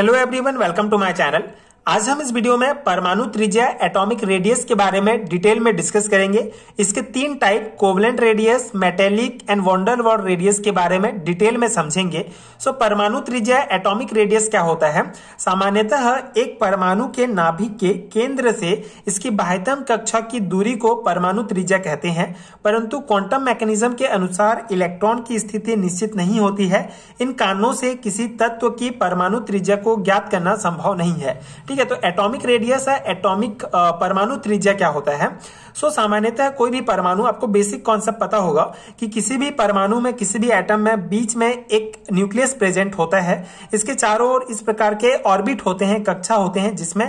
Hello everyone, welcome to my channel. आज हम इस वीडियो में परमाणु त्रिज्या एटॉमिक रेडियस के बारे में डिटेल में डिस्कस करेंगे। इसके तीन type covalent radius, metallic and van der Waals radius के बारे में डिटेल में समझेंगे। सो परमाणु त्रिज्या एटॉमिक रेडियस क्या होता है? सामान्यतः एक परमाणु के नाभिक के केंद्र से इसकी बाह्यतम कक्षा की दूरी को परमाणु त्रिज्या कहते हैं, परंतु क्वांटम मैकेनिज्म के अनुसार इलेक्ट्रॉन की स्थिति निश्चित नहीं होती है। इन कारणों से किसी तत्व की परमाणु त्रिज्या को ज्ञात करना संभव नहीं है। ठीक है, तो एटॉमिक रेडियस है एटॉमिक परमाणु त्रिज्या क्या होता है। सो सामान्यतः कोई भी परमाणु, आपको बेसिक कॉन्सेप्ट पता होगा कि किसी भी परमाणु में, किसी भी एटम में बीच में एक न्यूक्लियस प्रेजेंट होता है। इसके चारों ओर इस प्रकार के ऑर्बिट होते हैं, कक्षा होते हैं, जिसमें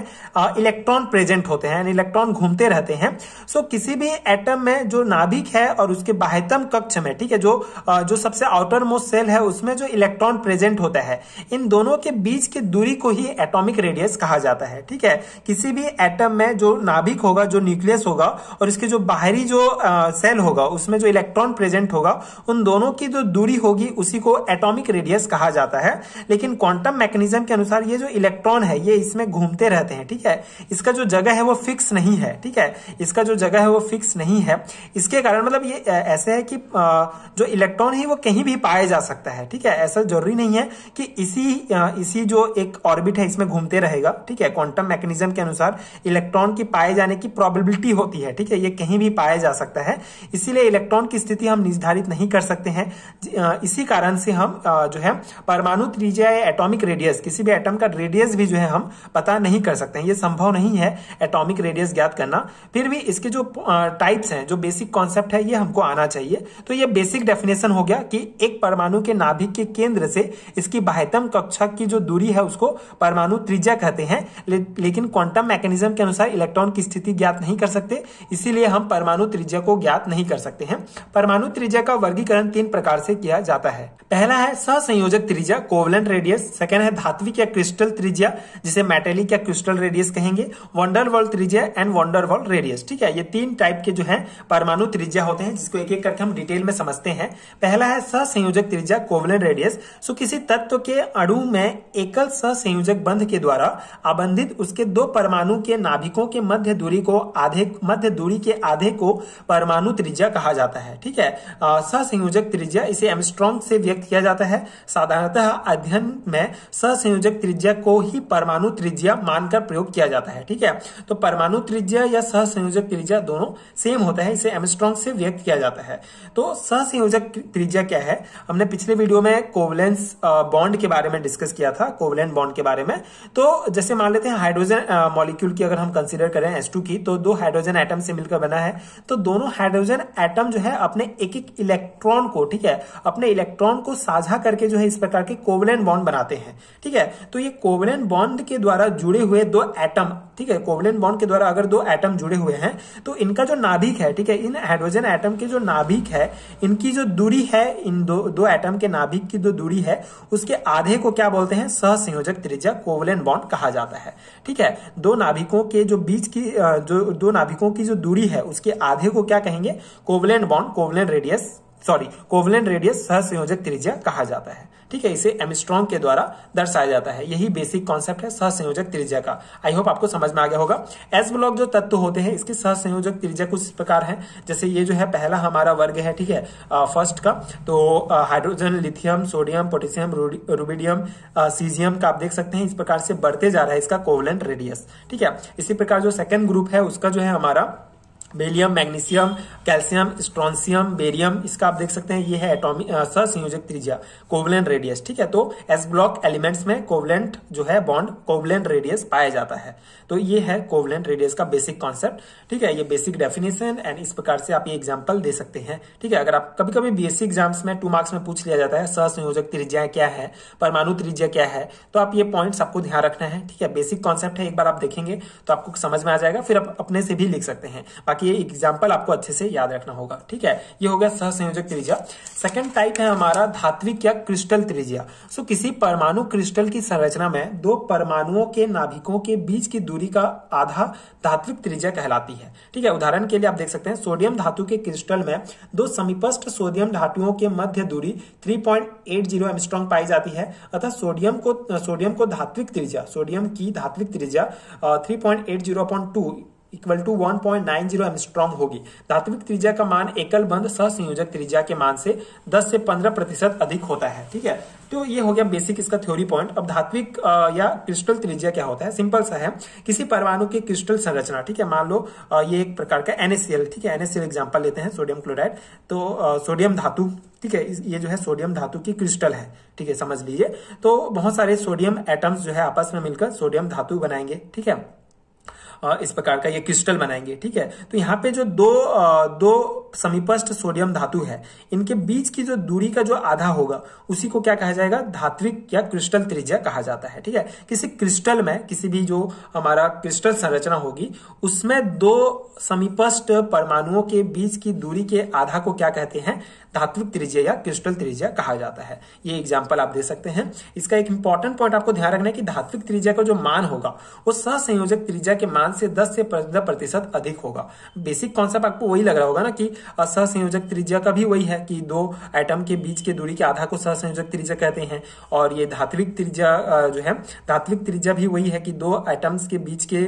इलेक्ट्रॉन प्रेजेंट होते हैं, इलेक्ट्रॉन घूमते रहते हैं। सो किसी भी एटम में जो नाभिक है और उसके बाह्यतम कक्ष में, ठीक है, जो सबसे आउटर मोस्ट सेल है उसमें जो इलेक्ट्रॉन प्रेजेंट होता है, इन दोनों के बीच की दूरी को ही एटॉमिक रेडियस कहा जाता है। ठीक है, किसी भी एटम में जो नाभिक होगा, जो न्यूक्लियस होगा और इसके जो बाहरी जो सेल होगा उसमें जो इलेक्ट्रॉन प्रेजेंट होगा, उन दोनों की जो दूरी होगी उसी को एटॉमिक रेडियस कहा जाता है। लेकिन क्वांटम मैकेनिज्म के अनुसार ये जो इलेक्ट्रॉन है ये इसमें घूमते रहते हैं। ठीक है, इसका जो जगह है वो फिक्स नहीं है। ठीक है, इसका जो जगह है वो फिक्स नहीं है। इसके कारण मतलब ये ऐसे है कि जो इलेक्ट्रॉन है वो कहीं भी पाया जा सकता है। ठीक है, ऐसा जरूरी नहीं है कि इसी जो एक ऑर्बिट है इसमें घूमते रहेगा। ठीक है, क्वांटम मैकेनिज्म के अनुसार इलेक्ट्रॉन की पाए जाने की प्रोबेबिलिटी होती है। ठीक है, ये कहीं भी पाया जा सकता है, इसीलिए इलेक्ट्रॉन की स्थिति हम निर्धारित नहीं कर सकते हैं। इसी कारण से हम जो है परमाणु त्रिज्या या एटॉमिक रेडियस, किसी भी एटम का रेडियस भी जो है हम पता नहीं कर सकते हैं। ये संभव नहीं है एटॉमिक रेडियस ज्ञात करना। फिर भी इसके जो टाइप्स हैं, जो बेसिक कॉन्सेप्ट है, ये हमको आना चाहिए। तो ये बेसिक डेफिनेशन हो गया कि एक परमाणु के नाभिक के केंद्र से इसकी बाह्यतम कक्षा की जो दूरी है उसको परमाणु त्रिज्या कहते हैं। लेकिन क्वांटम मैकेनिज्म के अनुसार इलेक्ट्रॉन की स्थिति ज्ञात नहीं कर सकते, इसीलिए हम परमाणु त्रिज्या को ज्ञात नहीं कर सकते हैं। परमाणु त्रिज्या का वर्गीकरण तीन प्रकार से किया जाता है। पहला है सहसंयोजक त्रिज्या, कोवलेंट रेडियस। सेकंड है धात्विक या क्रिस्टल त्रिज्या, जिसे मेटेलिक या क्रिस्टल रेडियस कहेंगे। वंडरवॉल त्रिज्या एंड वंडरवॉल रेडियस। ठीक है, ये तीन टाइप के जो है परमाणु त्रिज्या होते हैं, जिसको एक एक करके हम डिटेल में समझते हैं। पहला है सहसंयोजक त्रिज्या, कोवलेंट रेडियस। सो किसी तत्व के अणु में एकल सहसंयोजक बंध के द्वारा आबंधित उसके दो परमाणु के नाभिकों के मध्य दूरी के आधे को परमाणु त्रिज्या कहा जाता है। ठीक है, सहसंयोजक त्रिज्या, इसे एंगस्ट्रॉम से व्यक्त किया जाता है। साधारणतः अध्ययन में सहसंयोजक त्रिज्या को ही परमाणु त्रिज्या मानकर प्रयोग किया जाता है। ठीक है, तो परमाणु त्रिज्या या सहसंयोजक त्रिज्या दोनों सेम होता है, इसे एंगस्ट्रॉम से व्यक्त किया जाता है। तो सहसंयोजक त्रिज्या क्या है? हमने पिछले वीडियो में कोवलेंस बॉन्ड के बारे में डिस्कस किया था, कोवलेंट बॉन्ड के बारे में। तो जैसे मान लेते हैं हाइड्रोजन मॉलिक्यूल की अगर हम कंसीडर करें H2 की, तो दो हाइड्रोजन एटम से मिलकर बना है। तो दोनों हाइड्रोजन एटम जो है अपने एक-एक इलेक्ट्रॉन को, ठीक है, अपने इलेक्ट्रॉन को साझा करके जो है इस प्रकार के कोवलेंट बॉन्ड बनाते हैं। ठीक है, तो ये कोवलेंट बॉन्ड के द्वारा जुड़े हुए दो एटम, ठीक है, कोवलेंट बॉन्ड के द्वारा अगर दो एटम जुड़े हुए हैं तो इनका जो नाभिक है, ठीक है, इन हाइड्रोजन एटम के जो नाभिक है, इनकी जो दूरी है, इन दो एटम के नाभिक की जो दूरी है उसके आधे को क्या बोलते हैं? सहसंयोजक त्रिज्या, कोवलेंट बॉन्ड कहा जाता है। ठीक है, दो नाभिकों के जो बीच की जो दूरी है उसके आधे को क्या कहेंगे? कोवलेंट बॉन्ड, कोवलेंट रेडियस सहसंयोजक त्रिज्या कहा जाता है। ठीक है, इसे एंगस्ट्रॉम के द्वारा दर्शाया जाता है। यही बेसिक कॉन्सेप्ट है सहसंयोजक त्रिज्या का। आई होप आपको समझ में आ गया होगा। एस ब्लॉक जो तत्व होते हैं इसके सहसंयोजक त्रिज्या कुछ इस प्रकार है। जैसे ये जो है पहला हमारा वर्ग है, ठीक है, फर्स्ट का, तो hydrogen, lithium, sodium, potassium, rubidium, caesium का आप देख सकते हैं इस प्रकार से बढ़ते जा रहा है इसका कोवलेंट रेडियस। ठीक है, इसी प्रकार जो सेकेंड ग्रुप है उसका जो है हमारा barium, magnesium, calcium, strontium, barium, इसका आप देख सकते हैं ये है एटॉमिक सहसंयोजक त्रिज्या, कोवलेंट रेडियस। ठीक है, तो एस ब्लॉक एलिमेंट्स में कोवलेंट जो है बॉन्ड, कोवलेंट रेडियस पाया जाता है। तो ये है कोवलेंट रेडियस का बेसिक कॉन्सेप्ट। ठीक है, ये बेसिक डेफिनेशन एंड इस प्रकार से आप ये एग्जाम्पल दे सकते हैं। ठीक है, अगर आप कभी कभी बीएससी एग्जाम्स में 2 मार्क्स में पूछ लिया जाता है सहसंयोजक त्रिज्या क्या है, परमाणु त्रिज्या क्या है, तो आप ये पॉइंट्स आपको ध्यान रखना है। ठीक है, बेसिक कॉन्सेप्ट है, एक बार आप देखेंगे तो आपको समझ में आ जाएगा, फिर आप अपने से भी लिख सकते हैं। बाकी ये एग्जाम्पल आपको अच्छे से याद रखना होगा। ठीक है, ये हो गया सहसंयोजक त्रिज्या। सेकंड टाइप है हमारा धात्विक या क्रिस्टल त्रिज्या। सो किसी परमाणु क्रिस्टल की संरचना में दो परमाणुओं के नाभिकों के बीच की दूरी का आधा धात्विक त्रिज्या कहलाती है। ठीक है, उदाहरण के लिए आप देख सकते हैं सोडियम धातु के क्रिस्टल में दो समीपस्थ सोडियम धातुओं के मध्य दूरी 3.80 एंगस्ट्रॉम पाई जाती है, अतः सोडियम को धात्विक त्रिज्या, सोडियम की धात्विक त्रिज्या 3.80/2 इक्वल टू 1.90 एंगस्ट्रॉम होगी। धात्विक त्रिज्या का मान एकल बंद सहसंयोजक त्रिज्या के मान से 10 से 15% अधिक होता है। ठीक है, तो ये हो गया बेसिक इसका थ्योरी पॉइंट। अब धात्विक या क्रिस्टल त्रिज्या क्या होता है? सिंपल सा है, किसी परमाणु की क्रिस्टल संरचना, ठीक है, मान लो ये एक प्रकार का NaCl, ठीक है, NaCl एग्जाम्पल लेते हैं सोडियम क्लोराइड, तो सोडियम धातु, ठीक है, ये जो है सोडियम धातु की क्रिस्टल है, ठीक है, समझ लीजिए। तो बहुत सारे सोडियम एटम्स जो है आपस में मिलकर सोडियम धातु बनाएंगे, ठीक है, इस प्रकार का ये क्रिस्टल बनाएंगे। ठीक है, तो यहाँ पे जो दो समीपस्थ सोडियम धातु है, इनके बीच की जो दूरी का जो आधा होगा उसी को क्या कहा जाएगा? धात्विक या क्रिस्टल त्रिज्या कहा जाता है। ठीक है, किसी क्रिस्टल में, किसी भी जो हमारा क्रिस्टल संरचना होगी उसमें दो समीपस्थ परमाणुओं के बीच की दूरी के आधा को क्या कहते हैं? धात्विक त्रिज्या या क्रिस्टल त्रिज्या कहा जाता है। ये एग्जाम्पल आप दे सकते हैं। इसका एक इंपॉर्टेंट पॉइंट आपको ध्यान रखना है कि धात्विक त्रिज्या का जो मान होगा वो सहसंयोजक त्रिज्या के मान से 10 से 15% अधिक होगा। बेसिक कॉन्सेप्ट आपको वही लग रहा होगा ना कि सहसंयोजक त्रिज्या का भी वही है कि दो एटम के बीच के दूरी के आधा को सहसंयोजक त्रिज्या कहते हैं, और ये धात्विक त्रिज्या जो है, धात्विक त्रिज्या भी वही है कि दो एटम्स के बीच के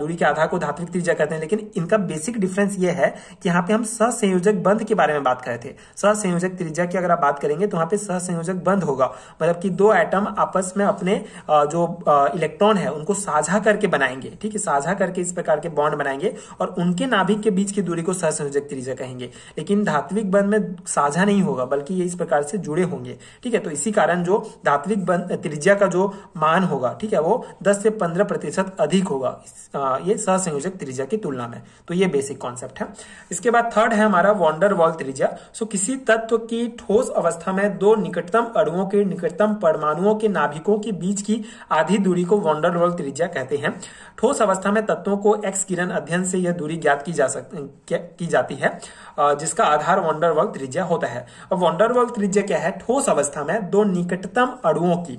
दूरी के आधा को धात्विक त्रिज्या कहते हैं। लेकिन इनका बेसिक डिफरेंस ये है कि यहाँ पे हम सहसंयोजक बंध के बारे में बात कर रहे थे। सहसंयोजक त्रिज्या की अगर आप बात करेंगे तो यहाँ पे सहसंयोजक बंध होगा, मतलब कि दो एटम आपस में अपने जो इलेक्ट्रॉन है उनको साझा करके बनाएंगे, ठीक है, साझा करके इस प्रकार के बॉन्ड बनाएंगे और उनके नाभिक के बीच की दूरी को सहसंयोजक त्रिज्या कहेंगे। लेकिन धात्विक बंध में साझा नहीं होगा, बल्कि ये इस प्रकार से जुड़े होंगे। ठीक है, तो इसी कारण जो धात्विक बंध त्रिज्या का जो मान होगा, ठीक है, वो 10 से 15% अधिक होगा ये सहसंयोजक त्रिज्या की तुलना में। तो ये बेसिक कॉन्सेप्ट है। इसके बाद थर्ड है हमारा वॉन्डर वॉल त्रिज्या। सो किसी तत्व की ठोस अवस्था में दो निकटतम अणुओं के निकटतम परमाणुओं के नाभिकों के बीच की आधी दूरी को वॉन्डर वॉल त्रिज्या कहते हैं। ठोस अवस्था में तत्वों को एक्स किरण अध्ययन से यह दूरी ज्ञात की जाती है, जिसका आधार वॉन्डर वॉल त्रिज्या होता है। अब वॉन्डर वॉल त्रिज्या क्या है? ठोस अवस्था में दो निकटतम अणुओं की,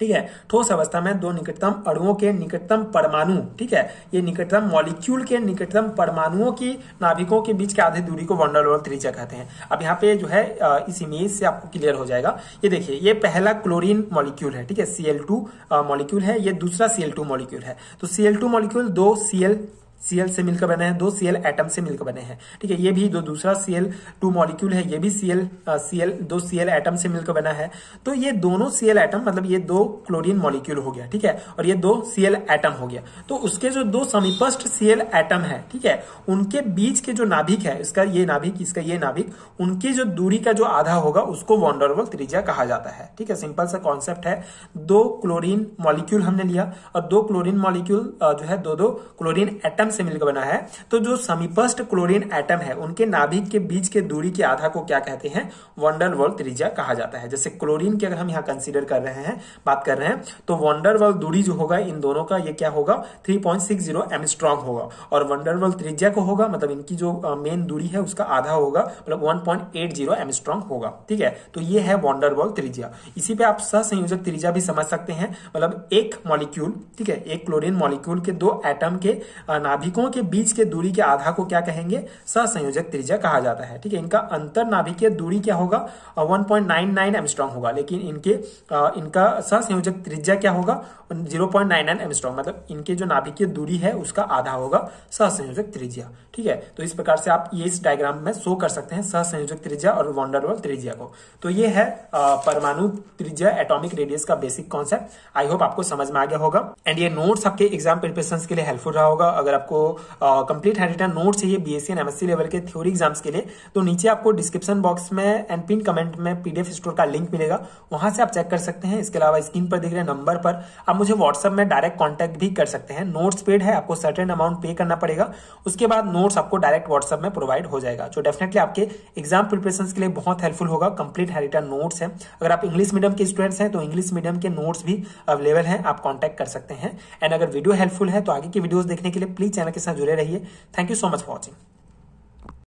ठीक है, ठोस अवस्था में दो निकटतम अणुओं के निकटतम परमाणु, ठीक है, ये निकटतम मॉलिक्यूल के निकटतम परमाणुओं की नाभिकों के बीच के आधे दूरी को वॉन डेर वाल्स त्रिज्या कहते हैं। अब यहाँ पे जो है इस इमेज से आपको क्लियर हो जाएगा। ये देखिए, ये पहला क्लोरीन मॉलिक्यूल है, ठीक है, Cl2 मॉलिक्यूल है, ये दूसरा Cl2 मॉलिक्यूल है। तो Cl2 मॉलिक्यूल दो Cl से मिलकर बने हैं, दो Cl एटम से मिलकर बने हैं, ठीक है। ये भी दूसरा Cl2 मॉलिक्यूल है, ये भी दो Cl एटम से मिलकर बना है। तो ये दोनों Cl एटम, मतलब ये दो क्लोरीन मॉलिक्यूल हो गया, ठीक है, और ये दो Cl एटम हो गया। तो उसके जो दो समीपस्थ Cl एटम है, ठीक है, उनके बीच के जो नाभिक है, इसका ये नाभिक, इसका ये नाभिक, उनकी जो दूरी का जो आधा होगा उसको वॉन डेर वाल्स त्रिज्या कहा जाता है। ठीक है, सिंपल सा कॉन्सेप्ट है। दो क्लोरीन मॉलिक्यूल हमने लिया और दो क्लोरीन मॉलिक्यूल जो है दो दो क्लोरीन एटम से मिलकर बना है, तो जो समीपस्थ क्लोरीन एटम है उनके नाभिक के बीच के दूरी के आधा को क्या कहते हैं? वॉन डेर वाल्स त्रिज्या कहा जाता है। जैसे क्लोरीन की अगर हम यहां कंसीडर कर रहे हैं, बात कर रहे हैं, तो वॉन डेर वाल्स दूरी जो होगा इन दोनों का, ये क्या होगा? 3.60 एंगस्ट्रॉम होगा, और वॉन डेर वाल्स त्रिज्या को होगा, मतलब इनकी जो मेन दूरी है उसका आधा होगा, मतलब 1.80 एंगस्ट्रॉम होगा। ठीक है, तो ये है वॉन डेर वाल्स त्रिज्या। इसी पे आप सहसंयोजक त्रिज्या भी समझ सकते हैं, मतलब एक मॉलिक्यूल, ठीक है, एक क्लोरीन मॉलिक्यूल के दो एटम के नाभिकों के बीच के दूरी के आधा को क्या कहेंगे? सहसंयोजक त्रिज्या कहा जाता है। ठीक है, इनका अंतर नाभिकीय दूरी क्या होगा? 1.99 एंगस्ट्रॉम होगा, लेकिन इनका सहसंयोजक त्रिज्या क्या होगा? 0.99 एंगस्ट्रॉम, मतलब इनके जो नाभिकीय दूरी है उसका आधा होगा सहसंयोजक त्रिज्या। ठीक है, तो इस प्रकार से आप ये इस डायग्राम में शो कर सकते हैं सहसंयोजक त्रिज्या और वॉन डेर वाल्स त्रिज्या को। तो ये है परमाणु त्रिज्या, एटॉमिक रेडियस का बेसिक कॉन्सेप्ट। आई होप आपको समझ में आ गया होगा, एंड ये नोट्स आपके एग्जाम प्रिपरेशन के लिए हेल्पफुल रहा होगा। अगर आपको कंप्लीट हैंड रिटन नोट चाहिए बीएससी एंड एमएससी लेवल के थ्योरी एग्जाम्स के लिए, तो नीचे आपको डिस्क्रिप्शन बॉक्स में एंड पिन कमेंट में पीडीएफ स्टोर का लिंक मिलेगा, वहां से आप चेक कर सकते हैं। इसके अलावा स्क्रीन पर दिख रहे नंबर पर आप मुझे व्हाट्सएप में डायरेक्ट कॉन्टैक्ट भी कर सकते हैं। नोट्स पेड है, आपको सर्टेन अमाउंट पे करना पड़ेगा, उसके बाद नोट्स आपको डायरेक्ट व्हाट्सएप में प्रोवाइड हो जाएगा, जो डेफिनेटली आपके एग्जाम प्रिपरेशन के लिए बहुत हेल्पफुल होगा। कंप्लीट हैंड रिटन नोट्स है। अगर आप इंग्लिश मीडियम के स्टूडेंट्स हैं तो इंग्लिश मीडियम के नोट्स भी अवेलेबल है, आप कॉन्टैक्ट कर सकते हैं। एंड अगर वीडियो हेल्पफुल है तो आगे की वीडियोज देखने के लिए प्लीज चैनल के साथ जुड़े रहिए। Thank you so much for watching.